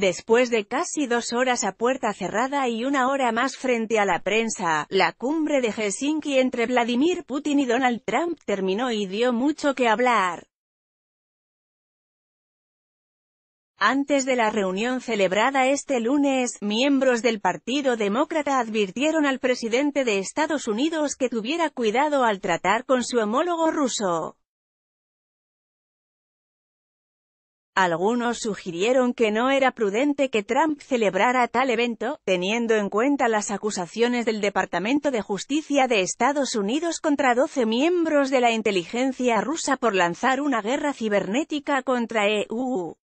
Después de casi 2 horas a puerta cerrada y 1 hora más frente a la prensa, la cumbre de Helsinki entre Vladimir Putin y Donald Trump terminó y dio mucho que hablar. Antes de la reunión celebrada este lunes, miembros del Partido Demócrata advirtieron al presidente de Estados Unidos que tuviera cuidado al tratar con su homólogo ruso. Algunos sugirieron que no era prudente que Trump celebrara tal evento, teniendo en cuenta las acusaciones del Departamento de Justicia de Estados Unidos contra 12 miembros de la inteligencia rusa por lanzar una guerra cibernética contra EEUU.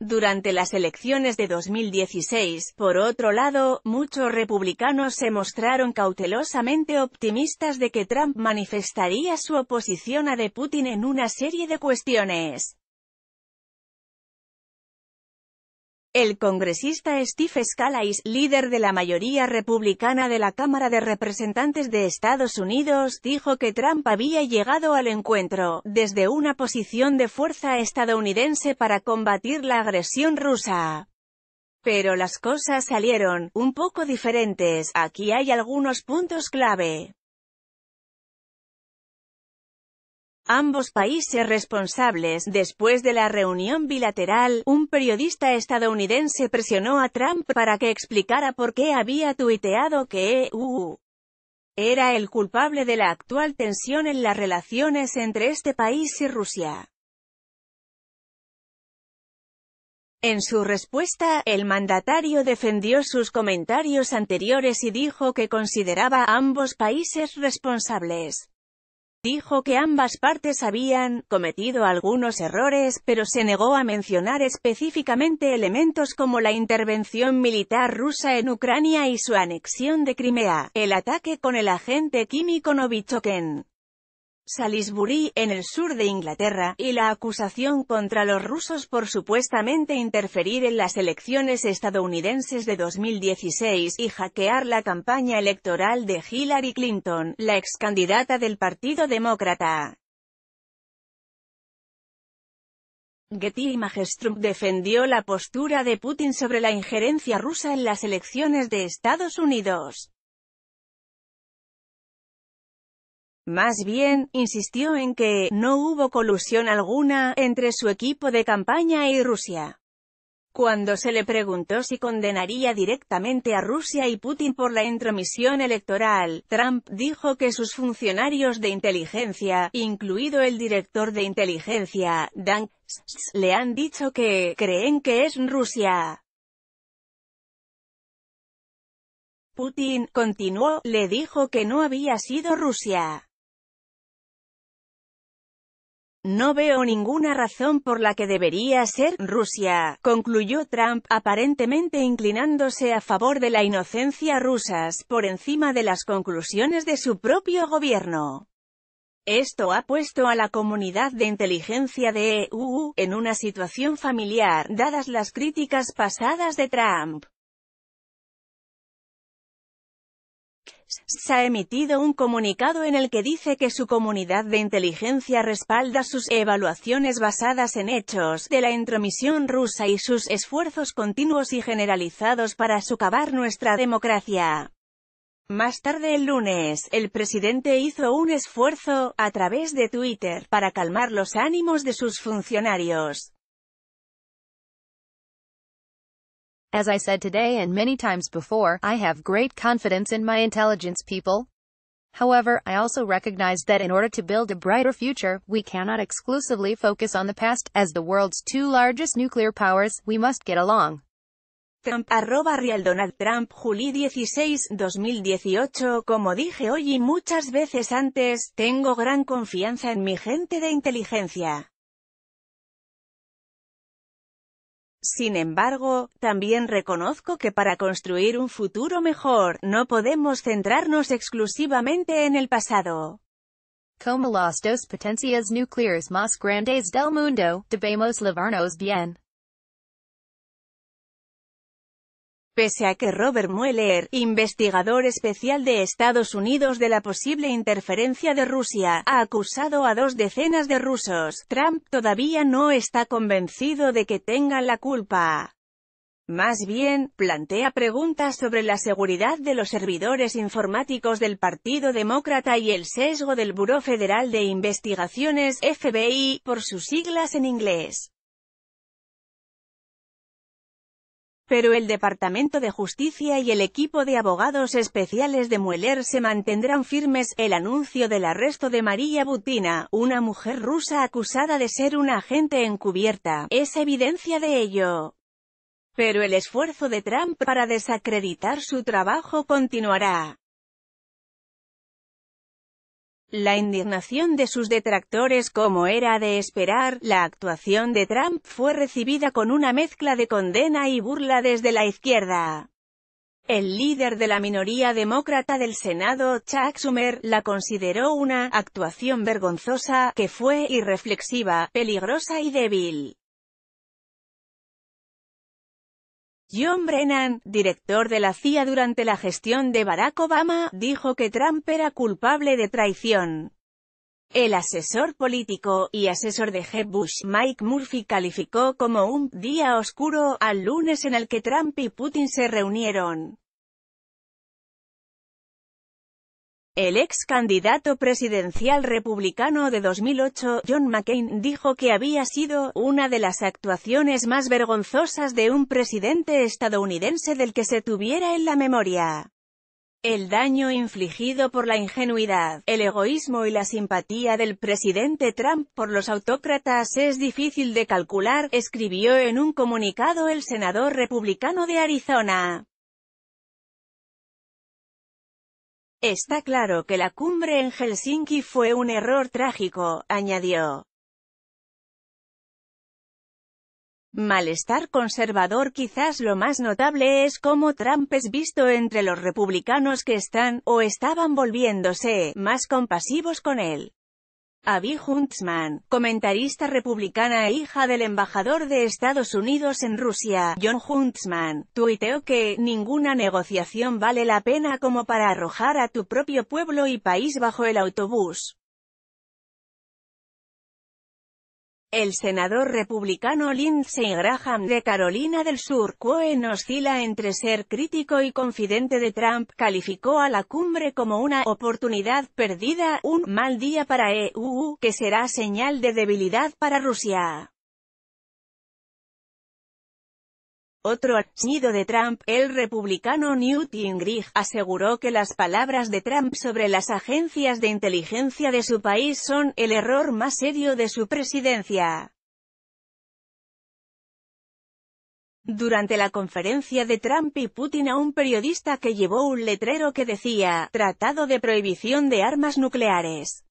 Durante las elecciones de 2016, por otro lado, muchos republicanos se mostraron cautelosamente optimistas de que Trump manifestaría su oposición a de Putin en una serie de cuestiones. El congresista Steve Scalise, líder de la mayoría republicana de la Cámara de Representantes de Estados Unidos, dijo que Trump había llegado al encuentro, desde una posición de fuerza estadounidense para combatir la agresión rusa. Pero las cosas salieron un poco diferentes. Aquí hay algunos puntos clave. Ambos países responsables. Después de la reunión bilateral, un periodista estadounidense presionó a Trump para que explicara por qué había tuiteado que EEUU era el culpable de la actual tensión en las relaciones entre este país y Rusia. En su respuesta, el mandatario defendió sus comentarios anteriores y dijo que consideraba a ambos países responsables. Dijo que ambas partes habían cometido algunos errores, pero se negó a mencionar específicamente elementos como la intervención militar rusa en Ucrania y su anexión de Crimea, el ataque con el agente químico Novichok en Salisbury, en el sur de Inglaterra, y la acusación contra los rusos por supuestamente interferir en las elecciones estadounidenses de 2016 y hackear la campaña electoral de Hillary Clinton, la excandidata del Partido Demócrata. Getty Images. Trump defendió la postura de Putin sobre la injerencia rusa en las elecciones de Estados Unidos. Más bien, insistió en que no hubo colusión alguna entre su equipo de campaña y Rusia. Cuando se le preguntó si condenaría directamente a Rusia y Putin por la intromisión electoral, Trump dijo que sus funcionarios de inteligencia, incluido el director de inteligencia, Dan Coats, le han dicho que creen que es Rusia. Putin, continuó, le dijo que no había sido Rusia. No veo ninguna razón por la que debería ser Rusia, concluyó Trump, aparentemente inclinándose a favor de la inocencia rusa por encima de las conclusiones de su propio gobierno. Esto ha puesto a la comunidad de inteligencia de EEUU en una situación familiar, dadas las críticas pasadas de Trump. Se ha emitido un comunicado en el que dice que su comunidad de inteligencia respalda sus evaluaciones basadas en hechos de la intromisión rusa y sus esfuerzos continuos y generalizados para socavar nuestra democracia. Más tarde el lunes, el presidente hizo un esfuerzo, a través de Twitter, para calmar los ánimos de sus funcionarios. As I said today and many times before, I have great confidence in my intelligence people. However, I also recognize that in order to build a brighter future, we cannot exclusively focus on the past. As the world's two largest nuclear powers, we must get along. Trump, @RealDonaldTrump, Juli 16, 2018. Como dije hoy y muchas veces antes, tengo gran confianza en mi gente de inteligencia. Sin embargo, también reconozco que para construir un futuro mejor, no podemos centrarnos exclusivamente en el pasado. Como las dos potencias nucleares más grandes del mundo, debemos llevarnos bien. Pese a que Robert Mueller, investigador especial de Estados Unidos de la posible interferencia de Rusia, ha acusado a 2 decenas de rusos, Trump todavía no está convencido de que tengan la culpa. Más bien, plantea preguntas sobre la seguridad de los servidores informáticos del Partido Demócrata y el sesgo del Buró Federal de Investigaciones, FBI, por sus siglas en inglés. Pero el Departamento de Justicia y el equipo de abogados especiales de Mueller se mantendrán firmes. El anuncio del arresto de María Butina, una mujer rusa acusada de ser una agente encubierta, es evidencia de ello. Pero el esfuerzo de Trump para desacreditar su trabajo continuará. La indignación de sus detractores, como era de esperar, la actuación de Trump fue recibida con una mezcla de condena y burla desde la izquierda. El líder de la minoría demócrata del Senado, Chuck Schumer, la consideró una «actuación vergonzosa», que fue «irreflexiva, peligrosa y débil». John Brennan, director de la CIA durante la gestión de Barack Obama, dijo que Trump era culpable de traición. El asesor político y asesor de Jeb Bush, Mike Murphy, calificó como un «día oscuro» al lunes en el que Trump y Putin se reunieron. El ex candidato presidencial republicano de 2008, John McCain, dijo que había sido «una de las actuaciones más vergonzosas de un presidente estadounidense del que se tuviera en la memoria». El daño infligido por la ingenuidad, el egoísmo y la simpatía del presidente Trump por los autócratas es difícil de calcular, escribió en un comunicado el senador republicano de Arizona. Está claro que la cumbre en Helsinki fue un error trágico, añadió. Malestar conservador. Quizás lo más notable es cómo Trump es visto entre los republicanos que están, o estaban volviéndose, más compasivos con él. Abby Huntsman, comentarista republicana e hija del embajador de Estados Unidos en Rusia, John Huntsman, tuiteó que «ninguna negociación vale la pena como para arrojar a tu propio pueblo y país bajo el autobús». El senador republicano Lindsey Graham de Carolina del Sur, quien oscila entre ser crítico y confidente de Trump, calificó a la cumbre como una «oportunidad perdida», un «mal día para EEUU», que será señal de debilidad para Rusia. Otro añido de Trump, el republicano Newt Gingrich, aseguró que las palabras de Trump sobre las agencias de inteligencia de su país son «el error más serio de su presidencia». Durante la conferencia de Trump y Putin, a un periodista que llevó un letrero que decía «Tratado de prohibición de armas nucleares».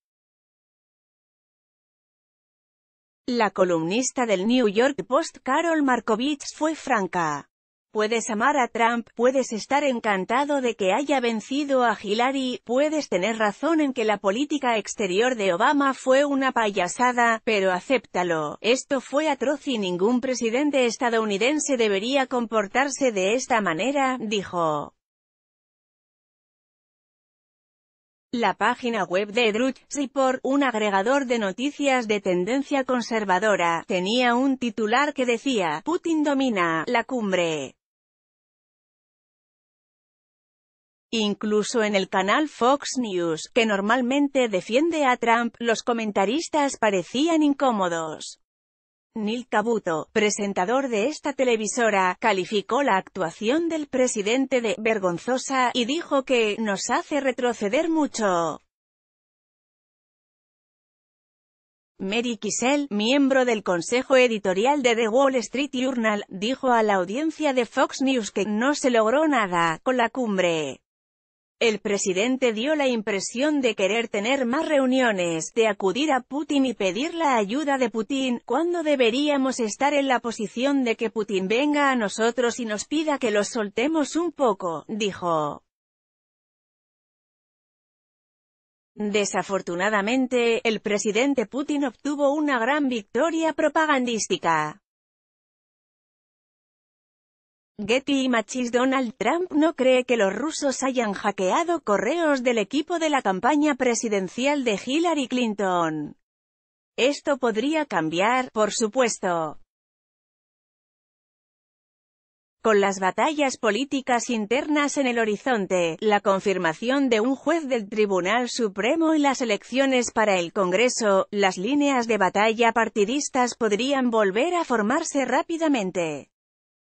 La columnista del New York Post, Carol Markovits, fue franca. Puedes amar a Trump, puedes estar encantado de que haya vencido a Hillary, puedes tener razón en que la política exterior de Obama fue una payasada, pero acéptalo, esto fue atroz y ningún presidente estadounidense debería comportarse de esta manera, dijo. La página web de Drudge Report, un agregador de noticias de tendencia conservadora, tenía un titular que decía «Putin domina la cumbre». Incluso en el canal Fox News, que normalmente defiende a Trump, los comentaristas parecían incómodos. Neil Cabuto, presentador de esta televisora, calificó la actuación del presidente de «vergonzosa» y dijo que «nos hace retroceder mucho». Mary Kissell, miembro del consejo editorial de The Wall Street Journal, dijo a la audiencia de Fox News que «no se logró nada» con la cumbre. El presidente dio la impresión de querer tener más reuniones, de acudir a Putin y pedir la ayuda de Putin, cuando deberíamos estar en la posición de que Putin venga a nosotros y nos pida que los soltemos un poco, dijo. Desafortunadamente, el presidente Putin obtuvo una gran victoria propagandística. Getty Images. Donald Trump no cree que los rusos hayan hackeado correos del equipo de la campaña presidencial de Hillary Clinton. Esto podría cambiar, por supuesto. Con las batallas políticas internas en el horizonte, la confirmación de un juez del Tribunal Supremo y las elecciones para el Congreso, las líneas de batalla partidistas podrían volver a formarse rápidamente.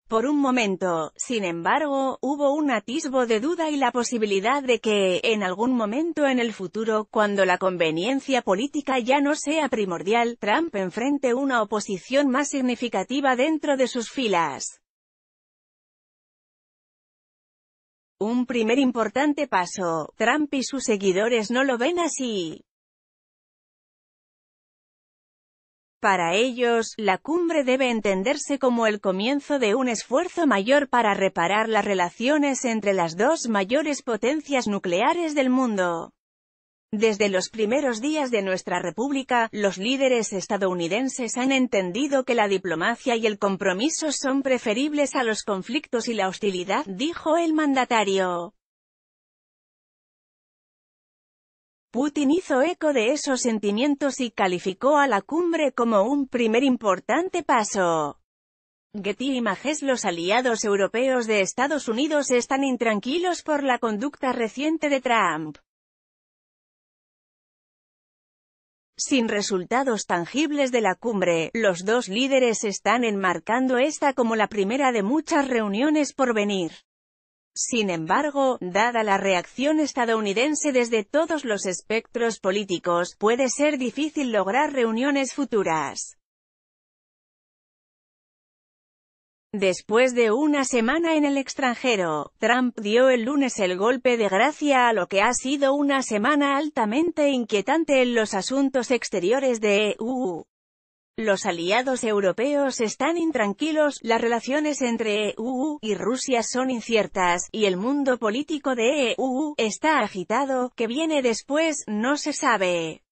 Por un momento, sin embargo, hubo un atisbo de duda y la posibilidad de que, en algún momento en el futuro, cuando la conveniencia política ya no sea primordial, Trump enfrente una oposición más significativa dentro de sus filas. Un primer importante paso, Trump y sus seguidores no lo ven así. Para ellos, la cumbre debe entenderse como el comienzo de un esfuerzo mayor para reparar las relaciones entre las dos mayores potencias nucleares del mundo. Desde los primeros días de nuestra república, los líderes estadounidenses han entendido que la diplomacia y el compromiso son preferibles a los conflictos y la hostilidad, dijo el mandatario. Putin hizo eco de esos sentimientos y calificó a la cumbre como un primer importante paso. Getty Images. Los aliados europeos de Estados Unidos están intranquilos por la conducta reciente de Trump. Sin resultados tangibles de la cumbre, los dos líderes están enmarcando esta como la primera de muchas reuniones por venir. Sin embargo, dada la reacción estadounidense desde todos los espectros políticos, puede ser difícil lograr reuniones futuras. Después de una semana en el extranjero, Trump dio el lunes el golpe de gracia a lo que ha sido una semana altamente inquietante en los asuntos exteriores de EEUU. Los aliados europeos están intranquilos, las relaciones entre EEUU y Rusia son inciertas, y el mundo político de EEUU está agitado, ¿qué viene después? No se sabe.